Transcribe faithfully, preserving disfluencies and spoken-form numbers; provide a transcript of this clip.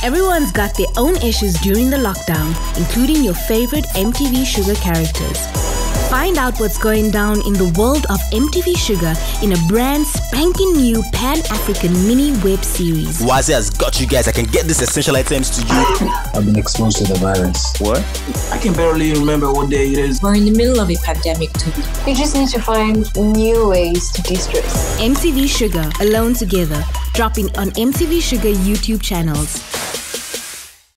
Everyone's got their own issues during the lockdown, including your favorite M T V Shuga characters. Find out what's going down in the world of M T V Shuga in a brand spanking new Pan-African mini web series. Wasiu has got you guys. I can get these essential items to you. I've been exposed to the virus. What? I can barely remember what day it is. We're in the middle of a pandemic too. We just need to find new ways to de-stress. M T V Shuga, Alone Together, dropping on M T V Shuga YouTube channels.